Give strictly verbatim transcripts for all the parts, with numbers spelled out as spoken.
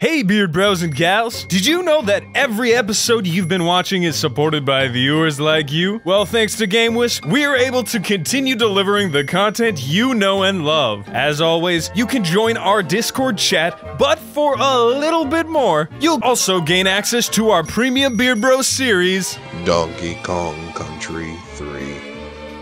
Hey Beard Bros and gals, did you know that every episode you've been watching is supported by viewers like you? Well, thanks to GameWisp, we are able to continue delivering the content you know and love. As always, you can join our Discord chat, but for a little bit more, you'll also gain access to our premium Beard Bros series, Donkey Kong Country three.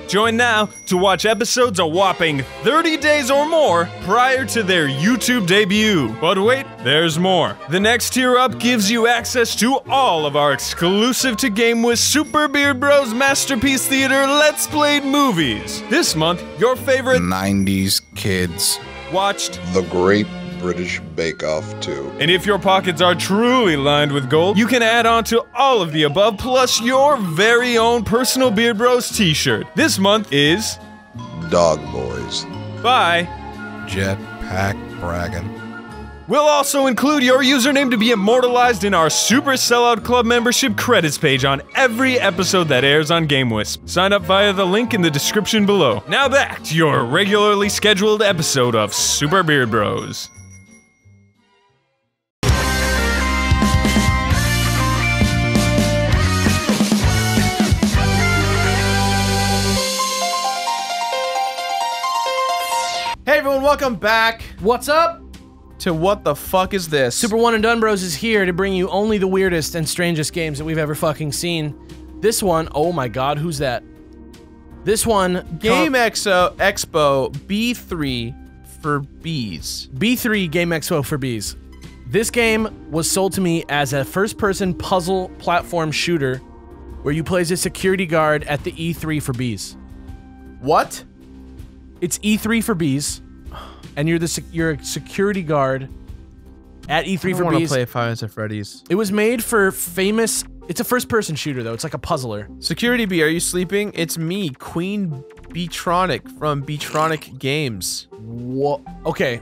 Join now to watch episodes a whopping thirty days or more prior to their YouTube debut. But wait, there's more. The next tier up gives you access to all of our exclusive to GameWisp Super Beard Bros Masterpiece Theater Let's Play movies. This month, your favorite nineties kids watched The Great British Bake Off two. And if your pockets are truly lined with gold, you can add on to all of the above, plus your very own personal Beard Bros t-shirt. This month is Dog Boys by Jetpack Braggin. We'll also include your username to be immortalized in our Super Sellout Club membership credits page on every episode that airs on GameWisp. Sign up via the link in the description below. Now back to your regularly scheduled episode of Super Beard Bros. Hey everyone, welcome back. What's up? To what the fuck is this? Super One and Done Bros is here to bring you only the weirdest and strangest games that we've ever fucking seen. This one, oh my god, who's that? This one, Game Exo Expo B three for bees. B three Game Expo for bees. This game was sold to me as a first-person puzzle platform shooter where you play as a security guard at the E three for bees. What? It's E three for bees. And you're the sec you're a security guard at E three for bees. I want to play Five Nights at Freddy's. It was made for famous. It's a first-person shooter though. It's like a puzzler. Security Bee, are you sleeping? It's me, Queen Beatronic from Beatronic Games. What? Okay.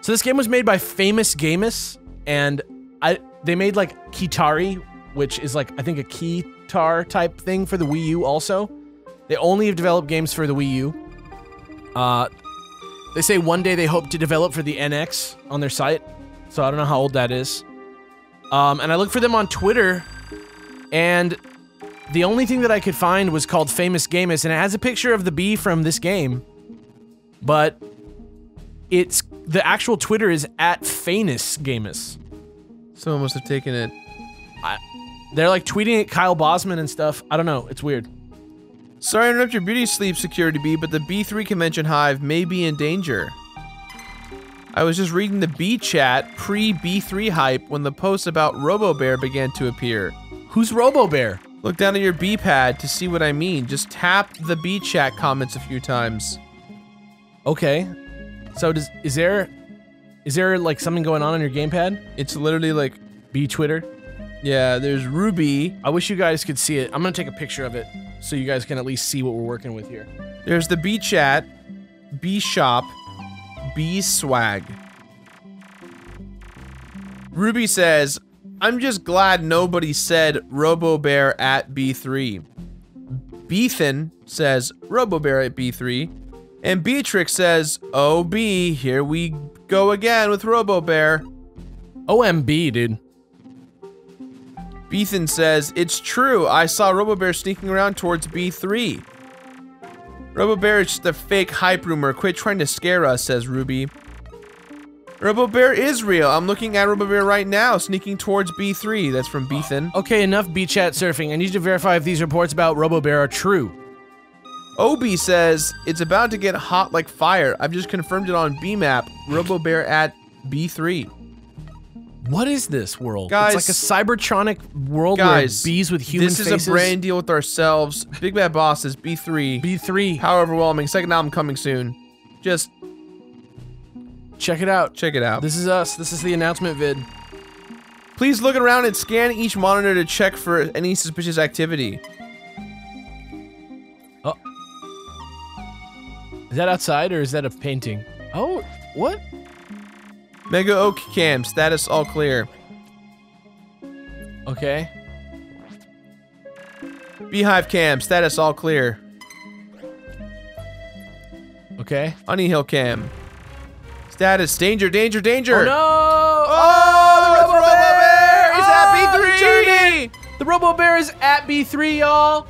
So this game was made by Famous Gamus, and I they made like Kitari, which is like I think a keytar type thing for the Wii U. Also, they only have developed games for the Wii U. Uh. They say one day they hope to develop for the N X on their site, so I don't know how old that is. Um, and I looked for them on Twitter, and the only thing that I could find was called Famous Gamus, and it has a picture of the bee from this game, but it's the actual Twitter is at Famous Gamus. Someone must have taken it. I, they're like tweeting at Kyle Bosman and stuff. I don't know. It's weird. Sorry to interrupt your beauty sleep, Security Bee, but the B three convention hive may be in danger. I was just reading the B-Chat pre-B three hype when the post about Robo Bear began to appear. Who's Robo Bear? Look down at your B-Pad to see what I mean. Just tap the B-Chat comments a few times. Okay. So does is there is there like something going on on your gamepad? It's literally like B-Twitter. Yeah, there's Ruby. I wish you guys could see it. I'm gonna take a picture of it so you guys can at least see what we're working with here. There's the B-Chat, B-Shop, B-Swag. Ruby says, I'm just glad nobody said Robo Bear at B three. Beethan says Robo Bear at B three. And Beatrix says, O B, here we go again with Robo Bear. O M B, dude. Beethan says, it's true, I saw Robo Bear sneaking around towards B three. Robo Bear is just a fake hype rumor, quit trying to scare us, says Ruby. Robo Bear is real, I'm looking at Robo Bear right now, sneaking towards B three, that's from Beethan. Okay, enough B-Chat surfing, I need you to verify if these reports about Robo Bear are true. Obi says, it's about to get hot like fire, I've just confirmed it on B-Map, Robo Bear at B three. What is this world? Guys, it's like a Cybertronic world guys, where bees with human faces. This is faces. A brand deal with ourselves. Big Bad Boss is B three. B three. How overwhelming. Second album coming soon. Just check it out. Check it out. This is us. This is the announcement vid. Please look around and scan each monitor to check for any suspicious activity. Oh. Is that outside or is that a painting? Oh, what? Mega Oak Cam, status all clear. Okay. Beehive Cam, status all clear. Okay. Honey Hill Cam. Status, danger, danger, danger! Oh no! Oh! Robo Bear is at B three, y'all.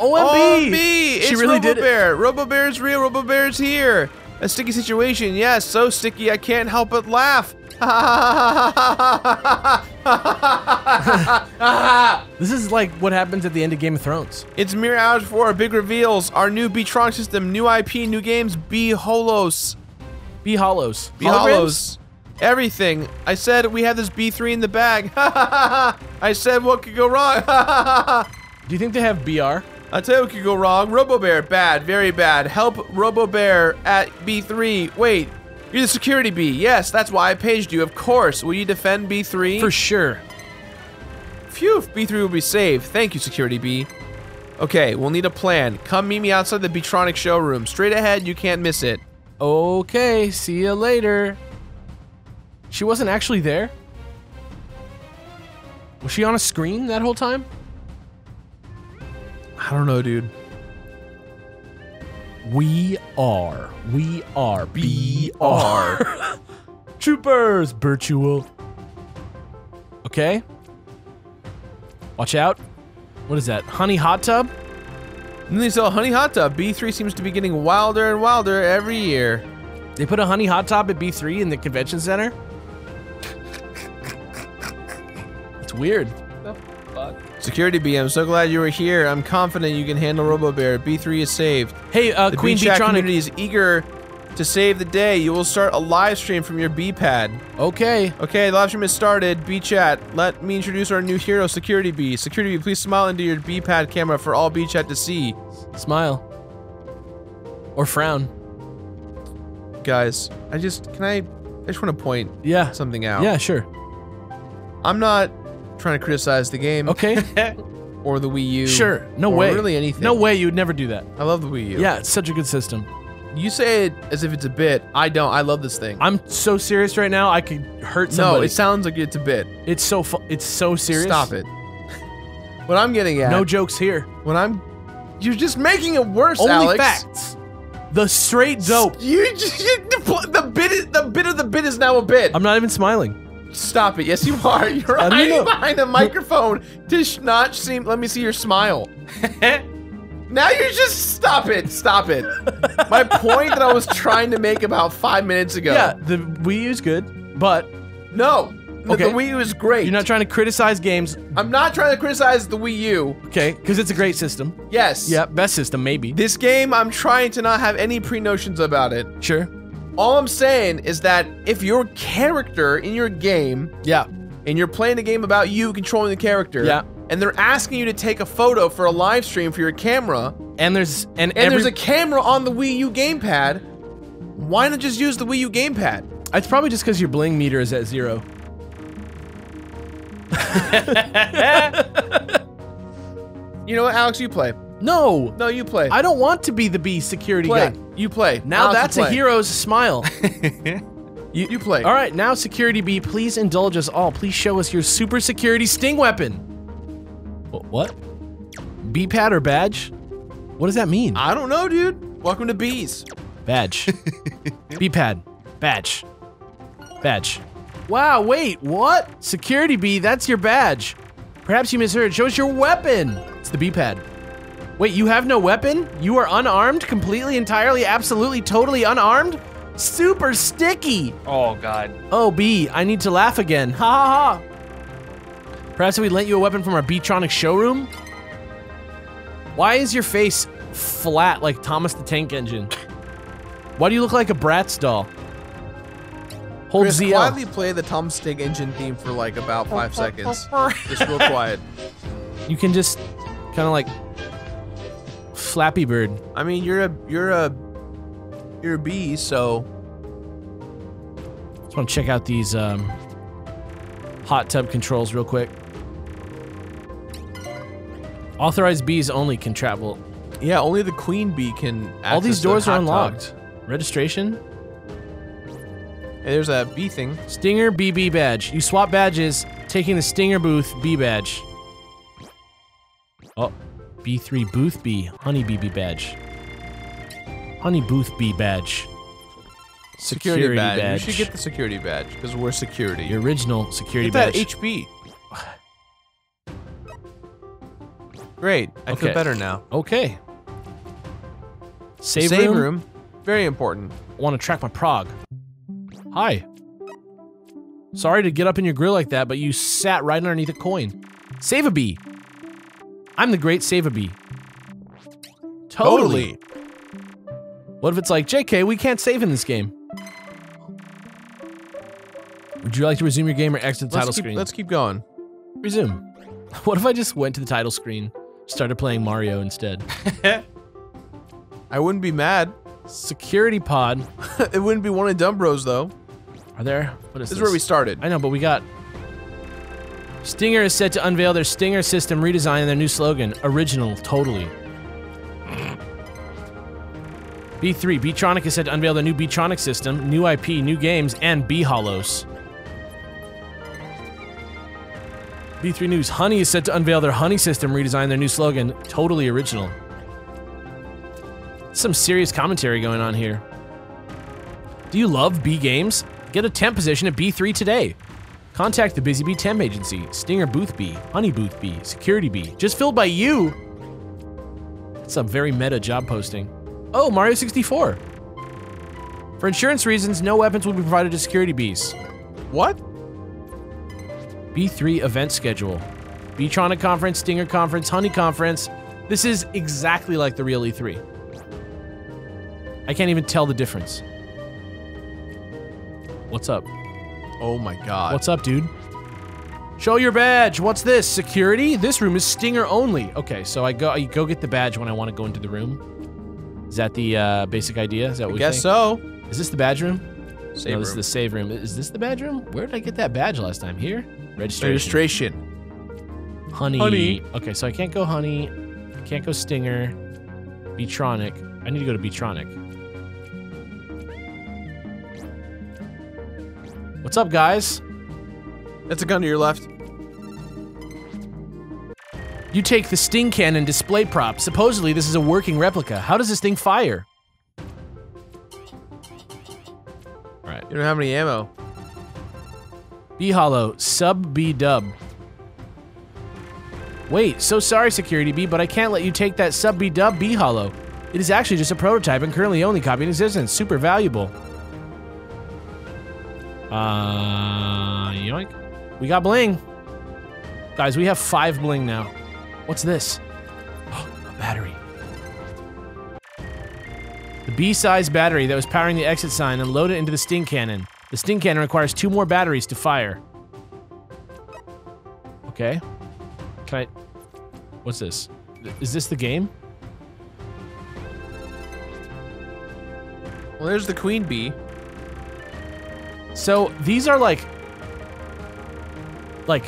O M B! She it's really Robo did Bear. It. Robo Bear is real. Robo Bear is here. A sticky situation. Yes, yeah, so sticky I can't help but laugh. This is like what happens at the end of Game of Thrones. It's mere hours before our big reveals. Our new B-Tron system, new I P, new games, B Hollows. B Hollows. B Hollows. Everything. I said we had this B three in the bag. I said what could go wrong. Do you think they have B R? I'll tell you what could go wrong. Robo Bear, bad, very bad. Help Robo Bear at B three. Wait, you're the security bee. Yes, that's why I paged you. Of course. Will you defend B three? For sure. Phew, B three will be saved. Thank you, security bee. Okay, we'll need a plan. Come meet me outside the Beatronic showroom. Straight ahead, you can't miss it. Okay, see you later. She wasn't actually there? Was she on a screen that whole time? I don't know, dude. We are, we are, B R. Troopers, virtual. Okay. Watch out. What is that? Honey hot tub? And they sell honey hot tub. B three seems to be getting wilder and wilder every year. They put a honey hot tub at B three in the convention center? It's weird. Security B, I'm so glad you were here. I'm confident you can handle Robo Bear. B three is saved. Hey, uh, the Queen Beechat community is eager to save the day. You will start a live stream from your B-Pad. Okay. Okay, the live stream has started. B-Chat, let me introduce our new hero, Security B. Security B, please smile into your B-Pad camera for all B-Chat to see. Smile. Or frown. Guys, I just, can I, I just want to point yeah. something out. Yeah, sure. I'm not trying to criticize the game. Okay. Or the Wii U. Sure. No or way. Really anything. No way you would never do that. I love the Wii U. Yeah, it's such a good system. You say it as if it's a bit. I don't. I love this thing. I'm so serious right now. I could hurt somebody. No, it sounds like it's a bit. It's so fu it's so serious. Stop it. What I'm getting at. No jokes here. When I'm You're just making it worse, Only Alex. Facts. The straight dope. You just, you, the, the bit is, the bit of the bit is now a bit. I'm not even smiling. Stop it. Yes, you are. You're hiding behind the microphone. Dish not seem. Let me see your smile. Now you just stop it. Stop it. My point that I was trying to make about five minutes ago. Yeah, the Wii U is good, but no. Okay. The Wii U is great. You're not trying to criticize games. I'm not trying to criticize the Wii U. Okay, because it's a great system. Yes. Yeah, best system, maybe. This game, I'm trying to not have any pre-notions about it. Sure. All I'm saying is that if your character in your game, yeah, and you're playing a game about you controlling the character, yeah, and they're asking you to take a photo for a live stream for your camera, and there's and, and there's a camera on the Wii U gamepad, why not just use the Wii U gamepad? It's probably just because your bling meter is at zero. You know what, Alex? You play. No! No, you play. I don't want to be the B security play. guy. You play. Now I'll that's play. a hero's smile. you, you play. All right, now security B, please indulge us all. Please show us your super security sting weapon. What? B-pad or badge? What does that mean? I don't know, dude. Welcome to B's. Badge. B-pad. Badge. Badge. Wow, wait, what? Security B, that's your badge. Perhaps you misheard. Show us your weapon. It's the B-pad. Wait, you have no weapon? You are unarmed? Completely, entirely, absolutely, totally unarmed? Super sticky! Oh, God. Oh, B, I need to laugh again. Ha ha ha! Perhaps if we lent you a weapon from our B-Tronics showroom? Why is your face flat like Thomas the Tank Engine? Why do you look like a Bratz doll? Hold Chris, Z L. Quietly play the Thomas the Tank Engine theme for like about five seconds. Just real quiet. You can just kind of like Flappy Bird. I mean, you're a you're a you're a bee, so just want to check out these um, hot tub controls real quick. Authorized bees only can travel. Yeah, only the queen bee can. All these doors the are unlocked. Tub. Registration. Hey, there's a bee thing. Stinger B B badge. You swap badges, taking the Stinger booth B badge. Oh. B three Booth B, Honey B B badge. Honey Booth B badge. Security, security badge. badge. We should get the security badge because we're security. The original security get badge. That H P. Great. I okay. feel better now. Okay. Save, Save room. room. Very important. I want to track my prog. Hi. Sorry to get up in your grill like that, but you sat right underneath a coin. Save-a-bee. I'm the great Save-a-bee. Totally. totally. What if it's like, J K, we can't save in this game? Would you like to resume your game or exit the let's title keep, screen? Let's keep going. Resume. What if I just went to the title screen, started playing Mario instead? I wouldn't be mad. Security pod. It wouldn't be One and Done Bros, though. Are there? What is this? This is where we started. I know, but we got... Stinger is set to unveil their Stinger system redesign and their new slogan, Original Totally. B three, Beatronic is set to unveil the new Beatronic system, new I P, new games, and B Hollows. B three News, Honey is set to unveil their Honey system redesign, their new slogan, Totally Original. Some serious commentary going on here. Do you love B games? Get a temp position at B three today. Contact the Busy Bee Temp Agency, Stinger Booth Bee, Honey Booth Bee, Security Bee, just filled by you! That's a very meta job posting. Oh, Mario sixty-four. For insurance reasons, no weapons will be provided to security bees. What? B three event schedule. Beatronic Conference, Stinger Conference, Honey Conference. This is exactly like the real E three. I can't even tell the difference. What's up? Oh my god. What's up, dude? Show your badge. What's this? Security? This room is Stinger only. Okay, so I go I go get the badge when I want to go into the room. Is that the uh, basic idea? Is that what I we guess think? so. Is this the badge room? Save no, this room. is the save room. Is this the badge room? Where did I get that badge last time? Here? Registration. Registration. Honey. Honey. Okay, so I can't go Honey. I can't go Stinger. Beatronic. I need to go to Beatronic. What's up, guys? That's a gun to your left. You take the Sting Cannon display prop. Supposedly, this is a working replica. How does this thing fire? Alright. You don't have any ammo. B-Hollow. Sub-B-Dub. Wait, so sorry, Security Bee, but I can't let you take that Sub-B-Dub B-Hollow. It is actually just a prototype and currently only copy in existence. Super valuable. Uh, yoink. We got bling. Guys, we have five bling now. What's this? Oh, a battery. The B-sized battery that was powering the exit sign and loaded into the Sting Cannon. The Sting Cannon requires two more batteries to fire. Okay. Can I... What's this? Is this the game? Well, there's the queen bee. So, these are like... Like...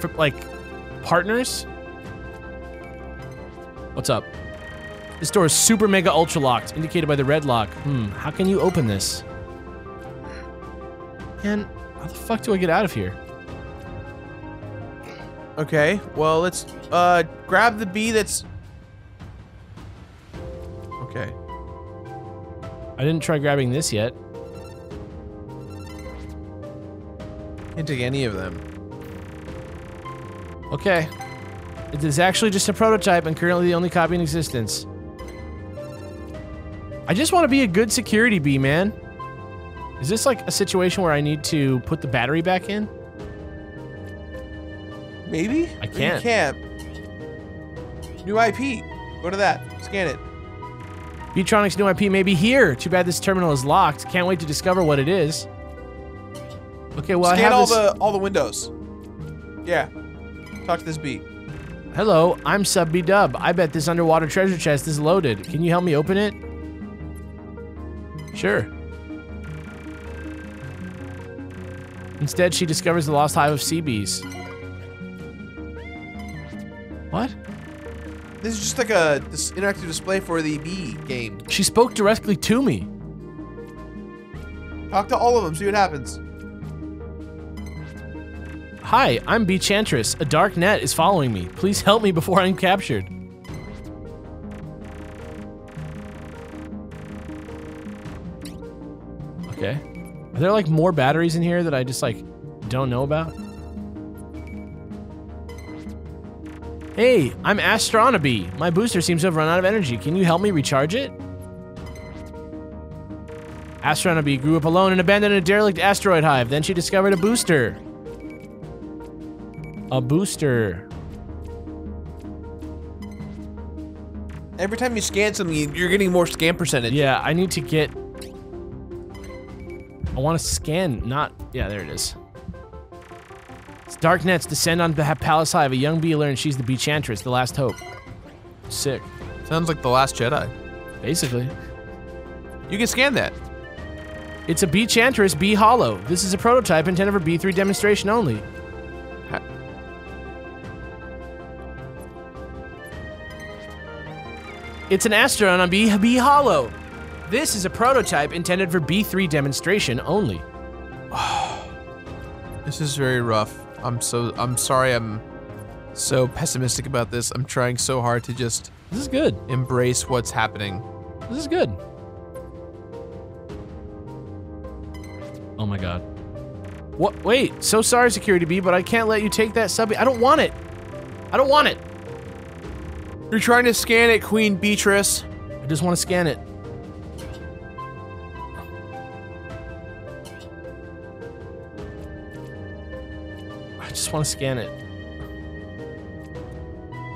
For, like... partners? What's up? This door is super mega ultra locked, indicated by the red lock. Hmm, how can you open this? And how the fuck do I get out of here? Okay, well let's uh grab the bee that's okay. I didn't try grabbing this yet. Can't take any of them. Okay. It is actually just a prototype and currently the only copy in existence. I just want to be a good security bee, man. Is this like a situation where I need to put the battery back in? Maybe? I can't. You can't. New I P. Go to that. Scan it. Beatronics' new I P may be here. Too bad this terminal is locked. Can't wait to discover what it is. Okay, well, Scan I have all this... the all the windows. Yeah. Talk to this bee. Hello, I'm Sub-B-Dub. I bet this underwater treasure chest is loaded. Can you help me open it? Sure. Instead, she discovers the lost hive of sea bees. What? This is just like a this interactive display for the bee game. She spoke directly to me. Talk to all of them, see what happens. Hi, I'm Beechantress. A dark net is following me. Please help me before I'm captured. Are there like more batteries in here that I just like don't know about? Hey, I'm Astronabee. My booster seems to have run out of energy. Can you help me recharge it? Astronabee grew up alone and abandoned a derelict asteroid hive. Then she discovered a booster. A booster. Every time you scan something, you're getting more scan percentage. Yeah, I need to get... I want to scan, not... Yeah, there it is. Dark nets descend on the Palace Hive. A young bee learns she's the Beechantress, the last hope. Sick. Sounds like The Last Jedi. Basically. You can scan that. It's a Beechantress B Hollow. This is a prototype intended for B three demonstration only. How? It's an Astronabee B, B Hollow. This is a prototype intended for B three demonstration only. This is very rough. I'm so, I'm sorry I'm so pessimistic about this. I'm trying so hard to just... This is good. Embrace what's happening. This is good. Oh my god. What? Wait, so sorry Security Bee, but I can't let you take that sub- I don't want it! I don't want it! You're trying to scan it, Queen Beatrice. I just want to scan it. I just want to scan it.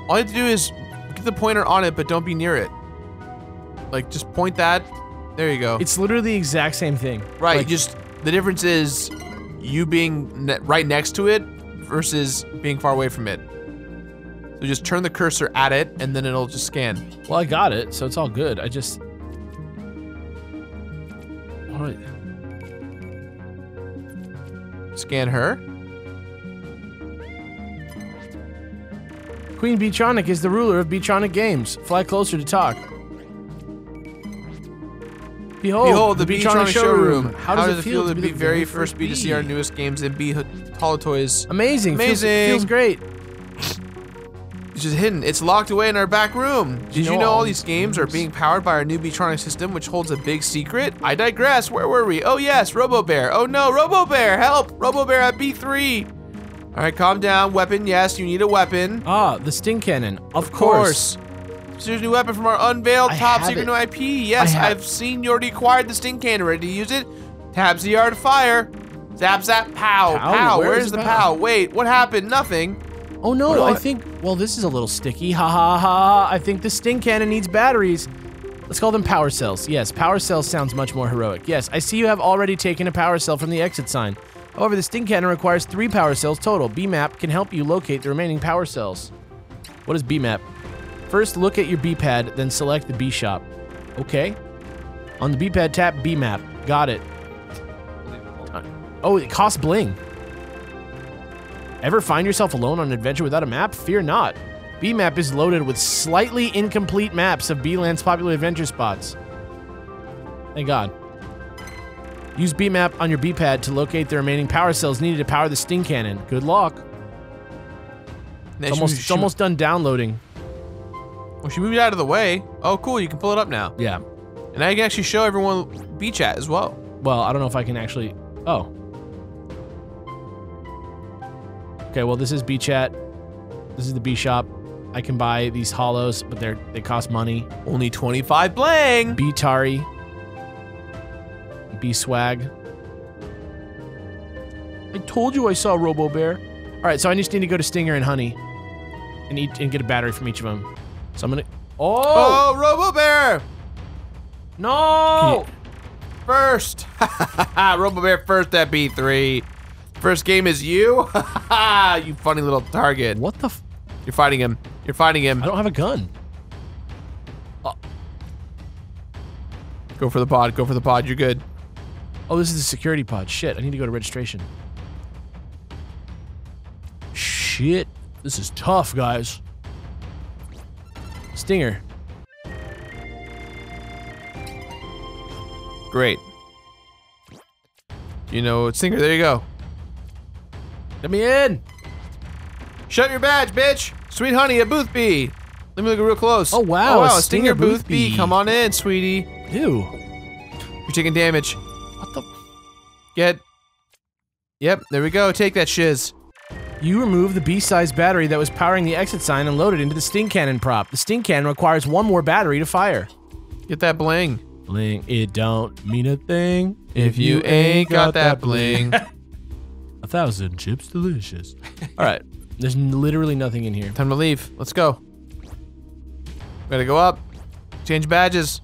All you have to do is get the pointer on it, but don't be near it. Like, just point that. There you go. It's literally the exact same thing. Right, like, just the difference is you being ne right next to it versus being far away from it. So just turn the cursor at it, and then it'll just scan. Well, I got it, so it's all good. I just... What? Scan her. Queen Beatronic is the ruler of Beatronic Games. Fly closer to talk. Behold, Behold the Beatronic showroom. showroom. How, How does, does it feel, feel to be the very first bee to see our newest games and bee hollow toys? Amazing. Amazing. Feels, feels great. It's just hidden. It's locked away in our back room. Did you know, you know all these games, games are being powered by our new Beatronic system, which holds a big secret? I digress. Where were we? Oh yes, Robo Bear. Oh no, Robo Bear. Help! Robo Bear at B three. All right, calm down. Weapon, yes, you need a weapon. Ah, the Sting Cannon. Of, of course. course. Here's a new weapon from our unveiled I top secret new I P. Yes, I've seen you already acquired the Sting Cannon. Ready to use it? Tab Z R to fire. Zap, zap, pow, pow. pow. Where's Where the pow? pow? Wait, what happened? Nothing. Oh no, what I what? think, well, this is a little sticky. Ha ha ha. I think the Sting Cannon needs batteries. Let's call them power cells. Yes, power cells sounds much more heroic. Yes, I see you have already taken a power cell from the exit sign. However, the Sting Cannon requires three power cells total. B-Map can help you locate the remaining power cells. What is B-Map? First, look at your B-Pad, then select the B-Shop. Okay. On the B-Pad, tap B-Map. Got it. Oh, it costs bling. Ever find yourself alone on an adventure without a map? Fear not. B-Map is loaded with slightly incomplete maps of B-Land's popular adventure spots. Thank God. Use B-Map on your B-Pad to locate the remaining power cells needed to power the Sting Cannon. Good luck. It's almost, it's almost done downloading. Well, she moved out of the way. Oh, cool. You can pull it up now. Yeah. And I can actually show everyone B-Chat as well. Well, I don't know if I can actually... Oh. Okay, well, this is B-Chat. This is the B-Shop. I can buy these hollows, but they're they cost money. Only twenty-five bling! Kitari. B swag. I told you I saw Robo Bear. All right, so I just need to go to Stinger and Honey, and eat and get a battery from each of them. So I'm gonna. Oh, oh Robo Bear! No, yeah. First, Robo Bear first at B three. First game is you. You funny little target. What the? F You're fighting him. You're fighting him. I don't have a gun. Oh. Go for the pod. Go for the pod. You're good. Oh, this is the security pod. Shit, I need to go to registration. Shit, this is tough, guys. Stinger. Great. You know, Stinger, there you go. Let me in! Shut your badge, bitch! Sweet honey, a booth bee! Let me look real close. Oh, wow, oh, wow. a Stinger, Stinger booth bee. bee. Come on in, sweetie. Ew. You're taking damage. What the? Get. Yep, there we go. Take that shiz. You remove the B-sized battery that was powering the exit sign and load it into the Sting Cannon prop. The Sting Cannon requires one more battery to fire. Get that bling. Bling. It don't mean a thing if you ain't got, got that bling. bling. A thousand chips delicious. All right. There's literally nothing in here. Time to leave. Let's go. Gotta go up. Change badges.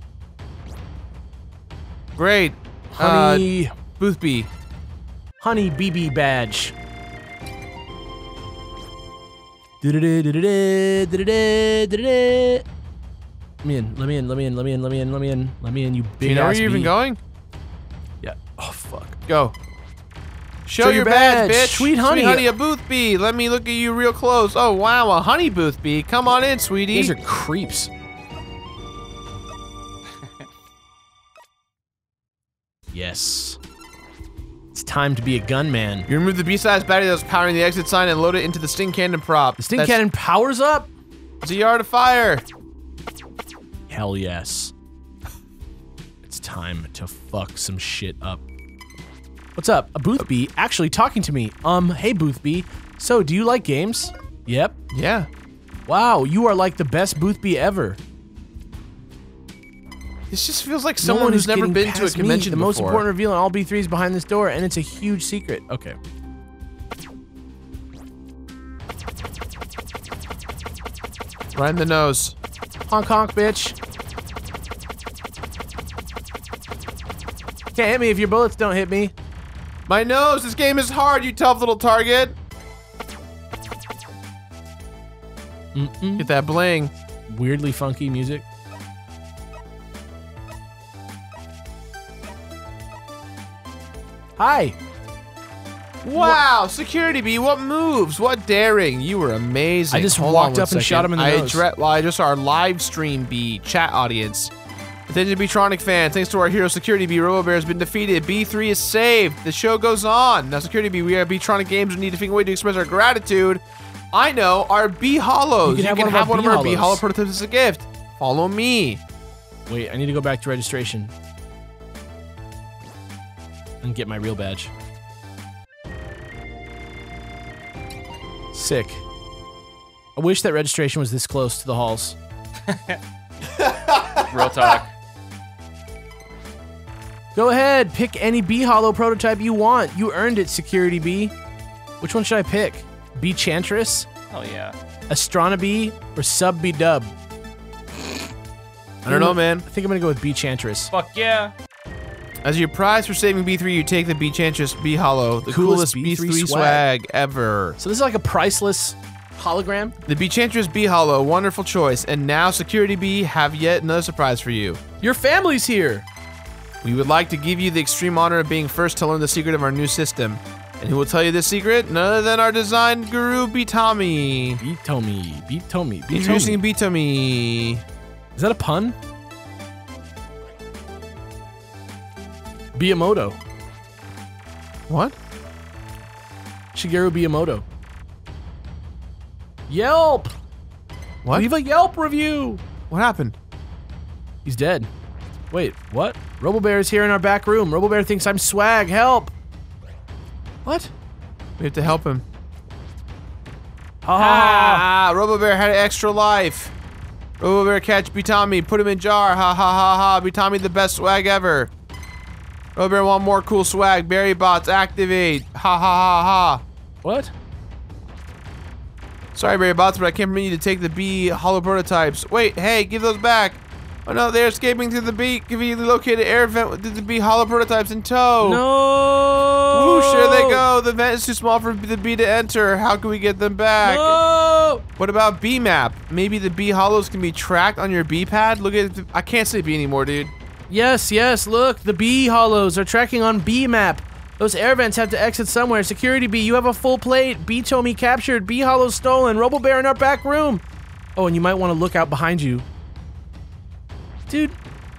Great. Honey. Uh, Boothbee. Honey B B badge. Let me in, let me in, let me in, let me in, let me in, let me in, let me in, you big ass. You know where you're even going? Yeah. Oh, fuck. Go. Show, Show your, your badge, badge, bitch. Sweet honey. Sweet honey, a Boothbee. Let me look at you real close. Oh, wow, a honey Boothbee. Come on in, sweetie. These are creeps. Yes. It's time to be a gunman. You remove the B-sized battery that was powering the exit sign and load it into the Sting Cannon prop. The Sting That's Cannon powers up? Z R to fire. Hell yes. It's time to fuck some shit up. What's up? A Boothbee actually talking to me. Um, hey Boothbee, so do you like games? Yep. Yeah. Wow, you are like the best Boothbee ever. This just feels like someone no who's never been to a convention me. The before. Most important reveal in all B three is behind this door, and it's a huge secret. Okay. Right in the nose. Honk honk, bitch. Can't hit me if your bullets don't hit me. My nose! This game is hard, you tough little target! Mm-mm. Get that bling. Weirdly funky music. Hi. Wow, what? Security Bee, what moves? What daring? You were amazing. I just Hold walked up and second. shot him in the I nose. Well, I just saw our live stream Bee chat audience. Attention Beatronic fans, thanks to our hero Security Bee, Robo Bear has been defeated. B three is saved. The show goes on. Now Security Bee, we are Beatronic Games. We need to figure a way to express our gratitude. I know, our B Hollows. You can have, you can one, have of one of our B Hollow prototypes as a gift. Follow me. Wait, I need to go back to registration. And get my real badge. Sick. I wish that registration was this close to the halls. Real talk. Go ahead, pick any B Hollow prototype you want. You earned it, Security Bee. Which one should I pick? Beechantress? Oh yeah. Astronabee or Sub-B-Dub? I don't know, man. I think I'm gonna go with Beechantress. Fuck yeah. As your prize for saving B three, you take the Beechantress B Hollow, the coolest, coolest B three, B three swag. swag ever. So this is like a priceless hologram? The Beechantress B Hollow, wonderful choice. And now Security Bee have yet another surprise for you. Your family's here! We would like to give you the extreme honor of being first to learn the secret of our new system. And who will tell you this secret? None other than our design guru, Bitomi. Bitomi, Bitomi, Bitomi. Introducing Bitomi. Is that a pun? Miyamoto. What? Shigeru Miyamoto. Yelp! What? Leave a Yelp review! What happened? He's dead. Wait, what? Robo Bear is here in our back room. Robo Bear thinks I'm swag. Help! What? We have to help him. Ah! ah Robo Bear had an extra life. Robo Bear catch Bitomi. Put him in jar. Ha ha ha ha. Bitomi the best swag ever. Robo Bear, want more cool swag. Berry bots, activate. Ha ha ha ha. What? Sorry, Berry bots, but I can't permit you to take the B hollow prototypes. Wait, hey, give those back. Oh no, they're escaping through the B conveniently located air vent with the B hollow prototypes in tow. No! Whoosh, there they go. The vent is too small for the B to enter. How can we get them back? No! What about B-Map? Maybe the B hollows can be tracked on your B-Pad? Look at the, I can't say B anymore, dude. Yes, yes, look, the B hollows are tracking on B-Map. Those air vents have to exit somewhere. Security Bee, you have a full plate. Bitomi captured, B hollows stolen, Robo Bear in our back room. Oh, and you might want to look out behind you. Dude,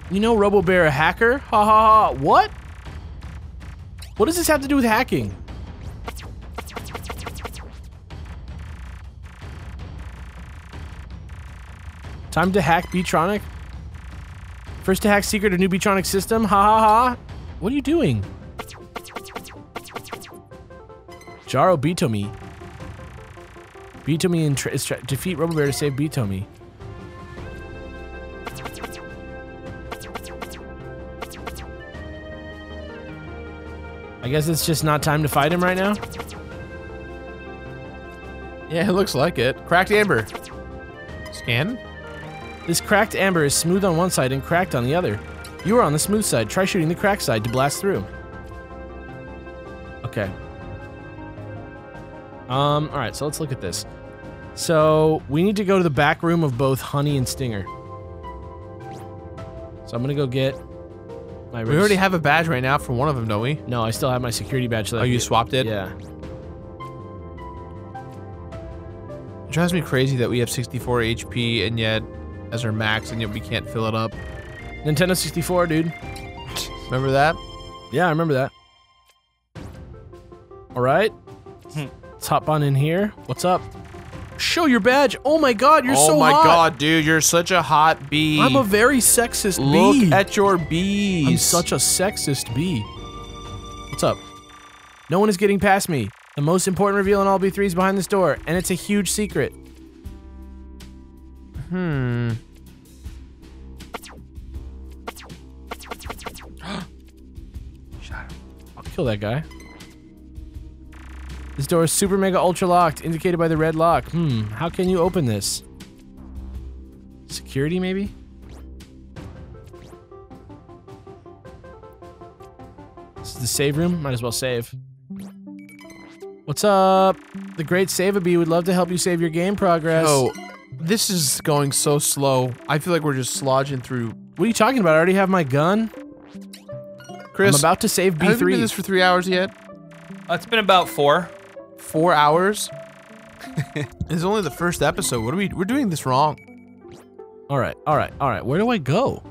you know Robo Bear a hacker? Ha ha ha, what? What does this have to do with hacking? Time to hack Beatronic? First to hack secret of new Beatronic system, ha ha ha. What are you doing? Jaro Bitomi. Bitomi and is defeat Robo Bear to save Bitomi. I guess it's just not time to fight him right now? Yeah, it looks like it. Cracked amber. Scan? This cracked amber is smooth on one side and cracked on the other. You are on the smooth side. Try shooting the cracked side to blast through. Okay. Um, alright, so let's look at this. So, we need to go to the back room of both Honey and Stinger. So I'm gonna go get my wrist. We already have a badge right now for one of them, don't we? No, I still have my security badge. So oh, you swapped it? Yeah. It drives me crazy that we have sixty-four H P and yet, as our max, and yet we can't fill it up. Nintendo sixty-four, dude. Remember that? Yeah, I remember that. Alright. Let's hop on in here. What's up? Show your badge. Oh my god, you're oh so hot. Oh my god, dude, you're such a hot bee. I'm a very sexist Look bee. Look at your bees. I'm such a sexist bee. What's up? No one is getting past me. The most important reveal in all B three is behind this door, and it's a huge secret. Hmm. Shot him. I'll kill that guy. This door is super mega ultra locked, indicated by the red lock. Hmm, how can you open this? Security, maybe? This is the save room. Might as well save. What's up? The great Save-A-Bee would love to help you save your game progress. Oh, this is going so slow. I feel like we're just slogging through. What are you talking about? I already have my gun. Chris, I'm about to save B three. Have you been this for three hours yet? Uh, it's been about four. Four hours? It's only the first episode. What are we? We're doing this wrong. All right, all right, all right. Where do I go?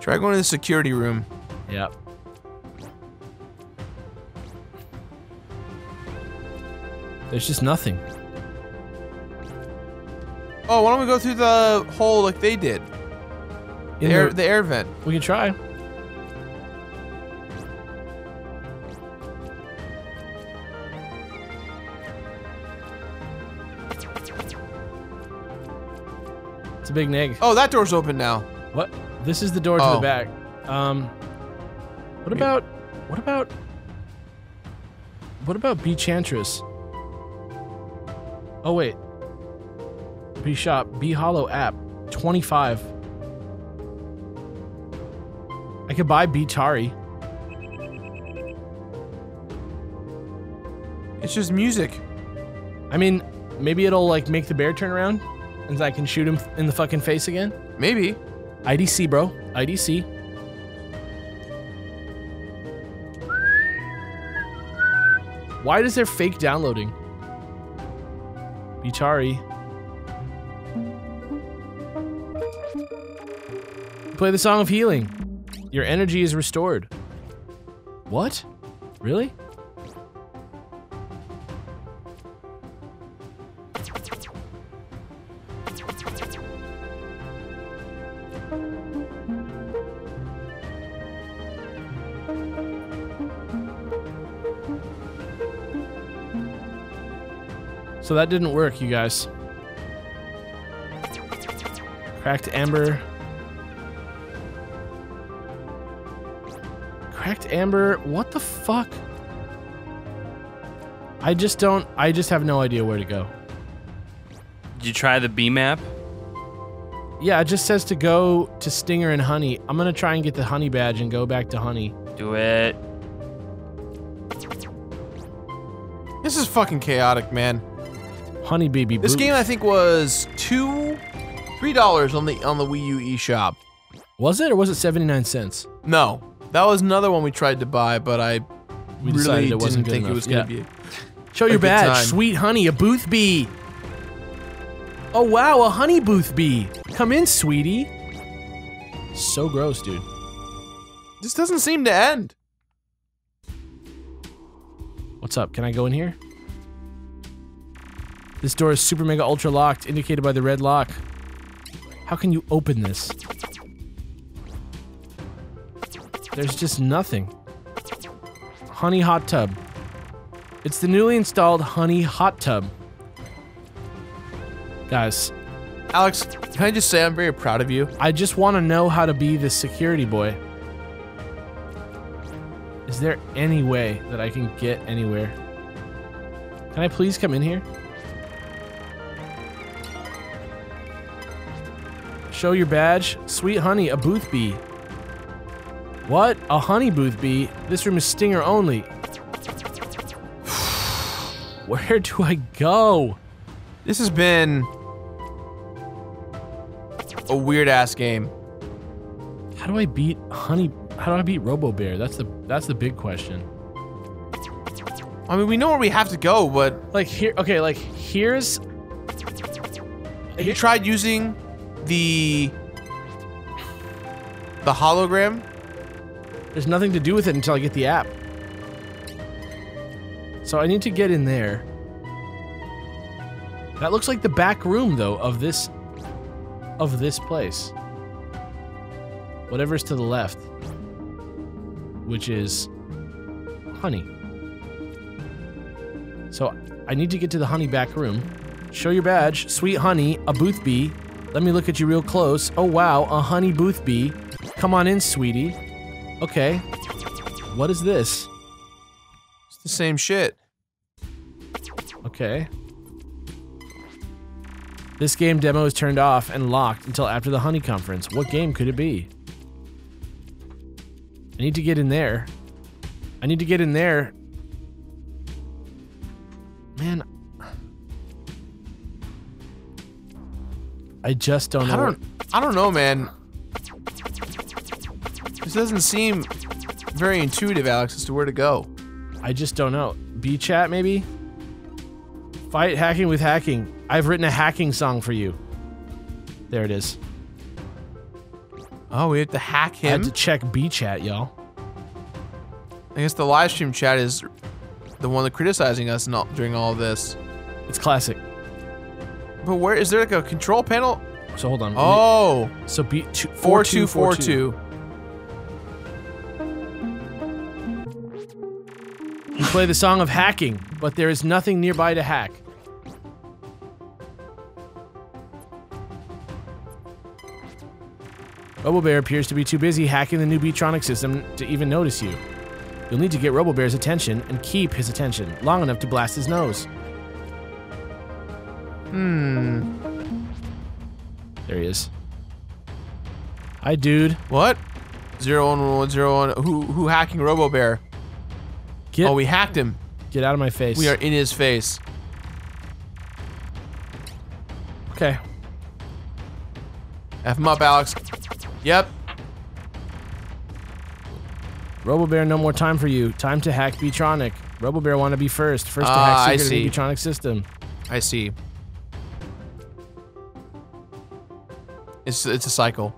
Try going to the security room. Yep. There's just nothing. Oh, why don't we go through the hole like they did? The air, the air vent. We can try. It's a big nig. Oh, that door's open now. What? This is the door oh. to the back. Um, what about, what about, what about Beechantress? Oh wait. B Shop, B Hollow app, twenty-five. I could buy Kitari. It's just music. I mean, maybe it'll like make the bear turn around. And I can shoot him in the fucking face again? Maybe. I D C, bro. I D C. Why is there fake downloading? Kitari. Play the Song of Healing. Your energy is restored. What? Really? So that didn't work, you guys. Cracked amber. Cracked amber. What the fuck? I just don't. I just have no idea where to go. Did you try the B-Map? Yeah, it just says to go to Stinger and Honey. I'm gonna try and get the Honey badge and go back to Honey. Do it. This is fucking chaotic, man. Honey baby boo. This game I think was two, three dollars on the on the Wii U eShop. Was it or was it seventy-nine cents? No, that was another one we tried to buy, but I we really it wasn't didn't think enough. It was gonna yeah. be. Show your badge, time. Sweet honey, a booth bee. Oh wow, a honey booth bee. Come in, sweetie. So gross, dude. This doesn't seem to end. What's up? Can I go in here? This door is super mega ultra locked, indicated by the red lock. How can you open this? There's just nothing. Honey hot tub. It's the newly installed Honey hot tub. Guys. Alex, can I just say I'm very proud of you? I just want to know how to be this security boy. Is there any way that I can get anywhere? Can I please come in here? Show your badge. Sweet honey, a booth bee. What? A honey booth bee? This room is stinger only. Where do I go? This has been a weird ass game. How do I beat honey? How do I beat Robo Bear? That's the that's the big question. I mean, we know where we have to go, but like here, okay, like here's. Have you tried using the the hologram? There's nothing to do with it until I get the app. So I need to get in there. That looks like the back room, though, of this, of this place. Whatever's to the left, which is honey. So I need to get to the honey back room. Show your badge, sweet honey, a booth bee. Let me look at you real close. Oh wow, a honey booth bee. Come on in, sweetie. Okay. What is this? It's the same shit. Okay. This game demo is turned off and locked until after the honey conference. What game could it be? I need to get in there. I need to get in there. Man. I just don't know. I don't, I don't know, man. This doesn't seem very intuitive, Alex, as to where to go. I just don't know. B-Chat, maybe? Fight hacking with hacking. I've written a hacking song for you. There it is. Oh, we have to hack him? I have to check B-Chat, y'all. I guess the live stream chat is the one that's criticizing us not during all this. It's classic. But where is there like a control panel? So hold on. Oh. Me, so B two four two four two. You play the Song of Hacking, but there is nothing nearby to hack. Robo Bear appears to be too busy hacking the new Beatronic system to even notice you. You'll need to get Robo Bear's attention and keep his attention long enough to blast his nose. Hmm. There he is. Hi, dude. What? Zero one one one zero one. Who who hacking Robo Bear? Get, oh, we hacked him. Get out of my face. We are in his face. Okay. F him up, Alex. Yep. Robo Bear, no more time for you. Time to hack Beatronic. Robo Bear want to be first. First to uh, hack secret of the Beatronic system. I see. It's it's a cycle.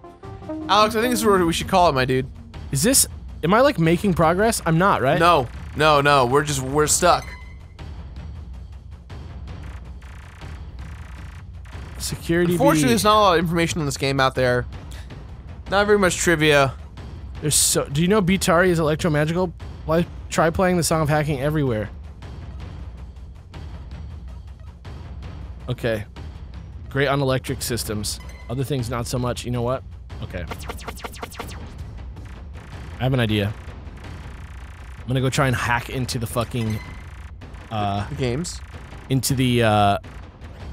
Alex, I think this is what we should call it, my dude. Is this? Am I like making progress? I'm not, right? No. No, no, we're just, we're stuck. Security. Unfortunately, B. There's not a lot of information on this game out there. Not very much trivia. There's so, do you know Kitari is electromagical? Why try playing the Song of Hacking everywhere? Okay. Great on electric systems. Other things, not so much. You know what? Okay. I have an idea. I'm gonna go try and hack into the fucking, uh... The games? Into the, uh,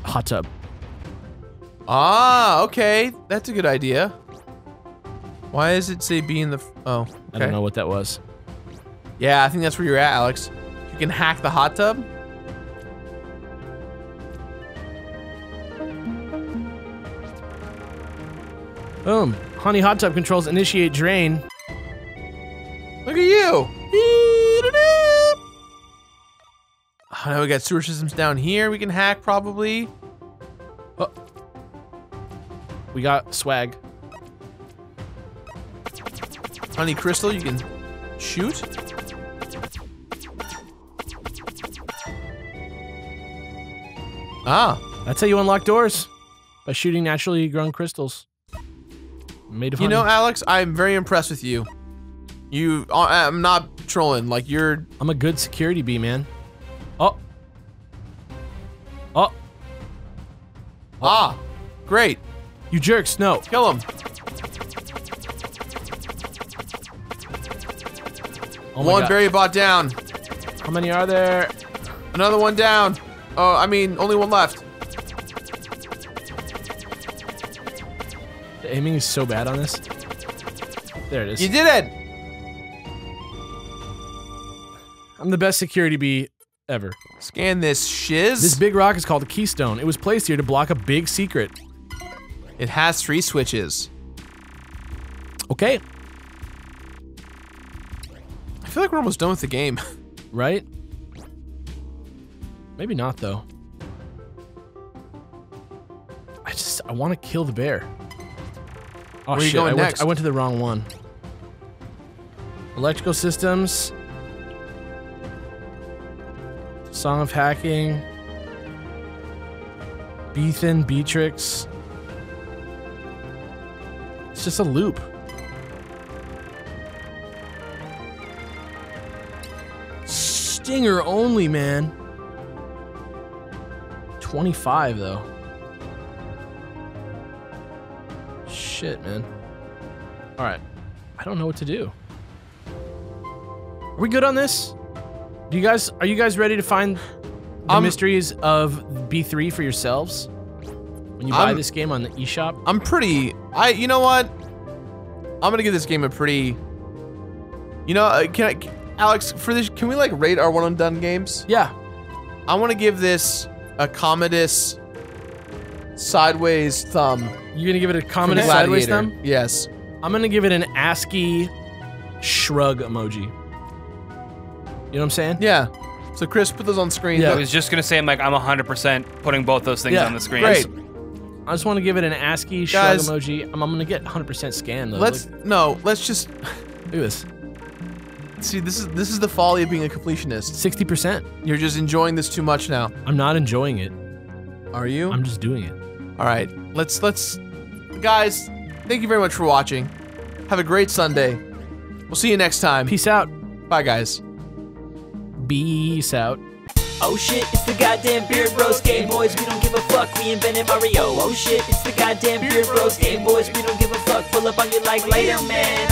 hot tub. Ah, okay. That's a good idea. Why does it say B in the... F oh, okay. I don't know what that was. Yeah, I think that's where you're at, Alex. You can hack the hot tub? Boom. Honey hot tub controls initiate drain. Look at you! I know we got sewer systems down here we can hack, probably. Oh. We got swag. Honey crystal, you can shoot. Ah. That's how you unlock doors. By shooting naturally grown crystals. Made of honey. You know, Alex, I'm very impressed with you. You, I'm not trolling, like you're- I'm a good security bee, man. Oh. Oh. Oh. Ah, great. You jerks, no. Kill him. Oh one berry bot down. How many are there? Another one down. Oh, I mean, only one left. The aiming is so bad on this. There it is. You did it! I'm the best security bee ever. Scan this shiz. This big rock is called a keystone. It was placed here to block a big secret. It has three switches. Okay. I feel like we're almost done with the game. Right? Maybe not, though. I just, I want to kill the bear. Oh, where shit, you going I, next? Went to, I went to the wrong one. Electrical systems. Song of Hacking. Beethan, Beatrix. It's just a loop. Stinger only, man. twenty-five, though. Shit, man. Alright. I don't know what to do. Are we good on this? Do you guys, are you guys ready to find the um, mysteries of B three for yourselves? When you buy I'm, this game on the eShop? I'm pretty, I, you know what? I'm gonna give this game a pretty, you know, uh, can I, can, Alex, for this, can we like rate our one and done games? Yeah. I wanna give this a Commodus sideways thumb. You're gonna give it a Commodus sideways thumb? Yes. I'm gonna give it an ASCII shrug emoji. You know what I'm saying? Yeah. So Chris, put those on screen. Yeah. I was just gonna say, I'm like, I'm one hundred percent putting both those things yeah, on the screen. Great. I just want to give it an ASCII guys, shrug emoji. I'm, I'm gonna get one hundred percent scan though. Let's Look. no. Let's just do this. See, this is this is the folly of being a completionist. sixty percent. You're just enjoying this too much now. I'm not enjoying it. Are you? I'm just doing it. All right. Let's let's. Guys, thank you very much for watching. Have a great Sunday. We'll see you next time. Peace out. Bye, guys. Peace out. Oh shit, it's the goddamn Beard Bros Game Boys. We don't give a fuck, we invented Mario. Oh shit, it's the goddamn Beard Bros Game Boys. We don't give a fuck, pull up on you like later, man.